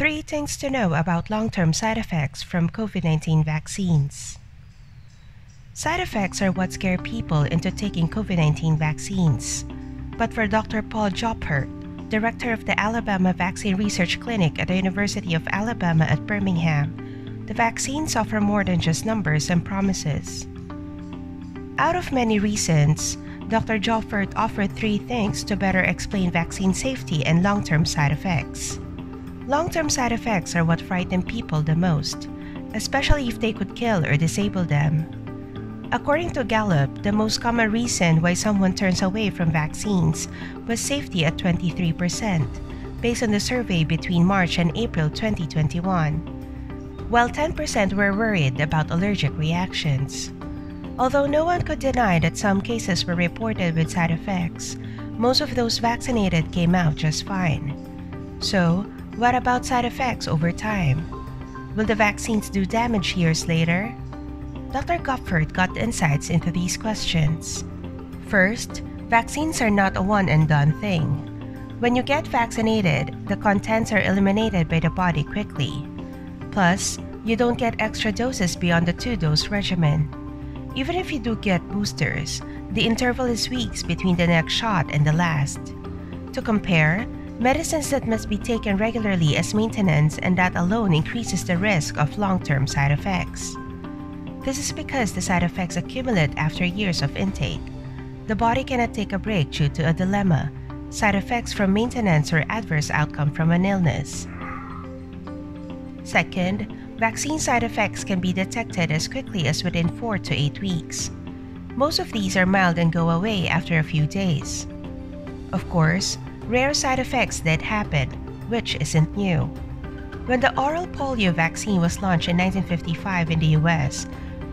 3 things to know about long-term side effects from COVID-19 vaccines. Side effects are what scare people into taking COVID-19 vaccines. But for Dr. Paul Goepfert, director of the Alabama Vaccine Research Clinic at the University of Alabama at Birmingham, the vaccines offer more than just numbers and promises. Out of many reasons, Dr. Goepfert offered 3 things to better explain vaccine safety and long-term side effects. Long-term side effects are what frighten people the most, especially if they could kill or disable them. According to Gallup, the most common reason why someone turns away from vaccines was safety at 23%, based on the survey between March and April 2021, while 10% were worried about allergic reactions. Although no one could deny that some cases were reported with side effects, most of those vaccinated came out just fine. So, what about side effects over time? Will the vaccines do damage years later? Dr. Goepfert got insights into these questions. First, vaccines are not a one-and-done thing. When you get vaccinated, the contents are eliminated by the body quickly. Plus, you don't get extra doses beyond the 2-dose regimen. Even if you do get boosters, the interval is weeks between the next shot and the last. To compare, medicines that must be taken regularly as maintenance and that alone increases the risk of long-term side effects. This is because the side effects accumulate after years of intake. The body cannot take a break due to a dilemma: side effects from maintenance or adverse outcome from an illness. Second, vaccine side effects can be detected as quickly as within 4 to 8 weeks. Most of these are mild and go away after a few days. Of course, rare side effects did happen, which isn't new. When the oral polio vaccine was launched in 1955 in the US,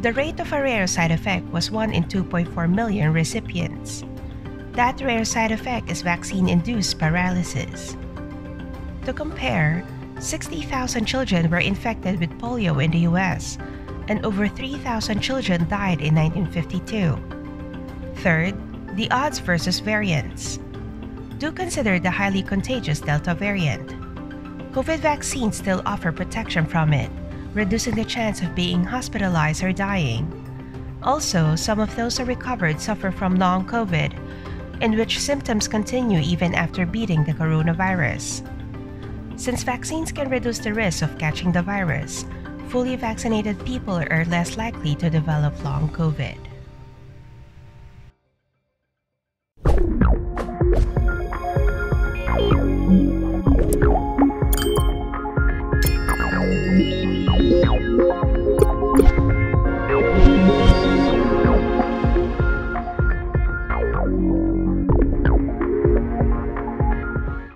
the rate of a rare side effect was 1 in 2.4 million recipients. That rare side effect is vaccine-induced paralysis. To compare, 60,000 children were infected with polio in the US, and over 3,000 children died in 1952. Third, the odds versus variants. Do consider the highly contagious Delta variant. COVID vaccines still offer protection from it, reducing the chance of being hospitalized or dying. Also, some of those who recovered suffer from long COVID, in which symptoms continue even after beating the coronavirus. Since vaccines can reduce the risk of catching the virus, fully vaccinated people are less likely to develop long COVID.